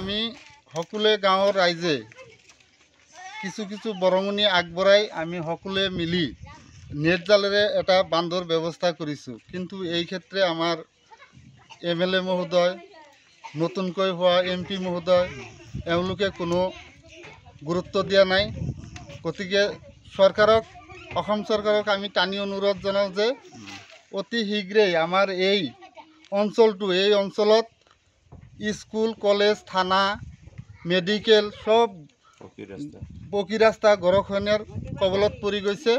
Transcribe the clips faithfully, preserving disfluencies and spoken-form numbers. আমি সকলে গাঁৱৰ ৰাইজে কিছু কিছু বৰঙণি আগবঢ়াই আমি সকলে মিলি নেট জালেৰে এটা বান্ধৰ ব্যৱস্থা কৰিছোঁ। কিন্তু এই ক্ষেত্রে আমার এম এল এ মহোদয়, নতুনকৈ হোৱা এম পি মহোদয়, এওঁলোকে কোনো গুরুত্ব দিয়া নাই। গতিকে সরকারক, অসম সরকারক আমি টানি অনুরোধ জানাও যে অতি শীঘ্রেই আমার এই অঞ্চলটো, এই অঞ্চলত স্কুল, কলেজ, থানা, মেডিকেল সব পকী রাস্তা গড়খনের কবলত পড়ি গেছে।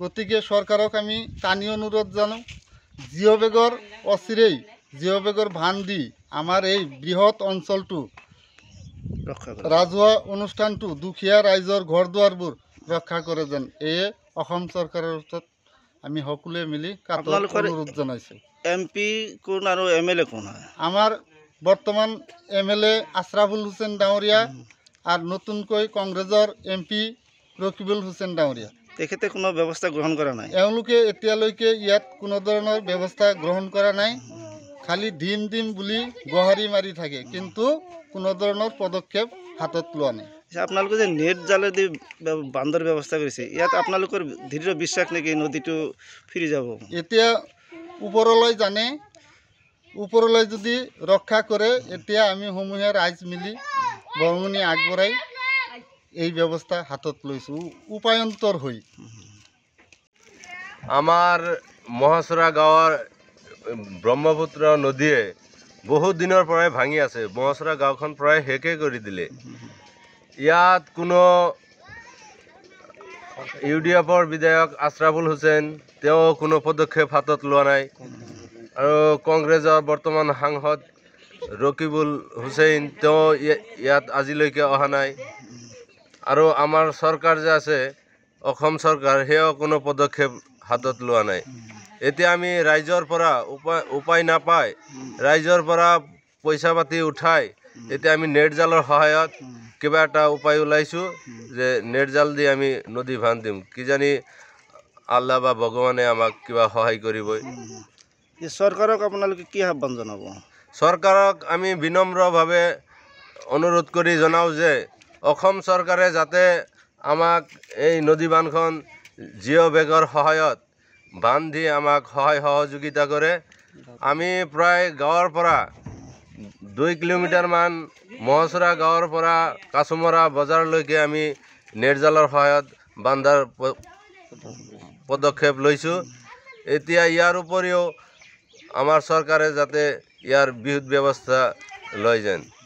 গতিকে সরকারক আমি টানি অনুরোধ জানো, জিও বেগর অচিরেই জিও বেগর ভান দি আমার এই বৃহৎ অঞ্চলটো, রাজহুৱা অনুষ্ঠানটো, দুখীয়া ৰাইজৰ ঘৰ দুৱাৰবোৰ ৰক্ষা কৰে যেন, এয়ে অসম চৰকাৰৰ ওচৰত আমি সকলোৱে মিলি অনুৰোধ জনাইছোঁ। এম পি কোন আৰু এম এল এ কোন? আমাৰ বর্তমান M L A Ashraful Hussain Dangoria আর নতুনক কংগ্রেসের এম পি রকিবুল হুসেন ডাঙরিয়া। তেখেতে কোনো ব্যবস্থা গ্রহণ করা নাই, এওঁলোকে এতিয়ালৈকে ইয়াত কোনো ধরনের ব্যবস্থা গ্রহণ করা নাই। খালি ডিম ডিম বুলি গহারি মারি থাকে, কিন্তু কোনো ধরনের পদক্ষেপ হাতত লওয়া নাই। আপনাদের যে নেট জালে বান্ধর ব্যবস্থা করেছে, ইয়াত আপনার দৃঢ় বিশ্বাস নাকি নদীটো ফিরে যাব? এতিয়া উপরলৈ জানে, উপরলৈ যদি রক্ষা করে, এতিয়া আমি সমূহীয়া রাইজ মিলি বরঙণি আগবঢ়াই এই ব্যবস্থা হাতত লৈছো উপায়ন্তর হই। আমার মহাসরা গাঁৱৰ ব্রহ্মপুত্র নদীয়ে বহু দিনের পরাই ভাঙি আছে। মহাসরা গাঁওখন প্রায় হেকে করে দিলে। ইয়াত কোনো ইউডিএফর বিধায়ক আশরাফুল হুসেন তেওঁ কোনো পদক্ষেপ হাতত লওয়া নাই, আৰু কংগ্ৰেছৰ বৰ্তমান সাংসদ ৰকিবুল হুছেইন তেওঁ ইয়াত আজিলৈকে অহা নাই। আৰু আমাৰ চৰকাৰ যে আছে, অসম চৰকাৰ, সেয়া কোনো পদক্ষেপ হাতত লোৱা নাই। এতিয়া আমি ৰাইজৰ পৰা উপায় উপায় নাপায় ৰাইজৰ পৰা পইচা পাতি উঠাই এতিয়া আমি নেট জালৰ সহায়ত কিবা এটা উপায় ওলাইছোঁ যে নেট জাল দি আমি নদী ভান দিম। কিজানি আল্লাহ বা ভগৱানে আমাক কিবা সহায় কৰিবই। সরকারক আপোনালোকে কি আহ্বান জানাব? সরকারক আমি বিনম্রভাবে অনুরোধ করে জানাও যে অসম সরকারে যাতে আমাক এই নদী বান্ধখন জিও বেগর সহায়ত বান্ধ দি আমাক সহায় সহযোগিতা করে। আমি প্রায় গাঁৱৰ পৰা দুই কিলোমিটার মান মহাসরা গাঁৱৰ পৰা কাছুমৰা বজাৰলৈকে আমি নেট জালৰ সহায়ত বান্ধাৰ পদক্ষেপ লৈছোঁ। এতিয়া ইয়াৰ উপৰিও আমার সরকারে যাতে ইয়ার বিহিত ব্যবস্থা লয় যেন।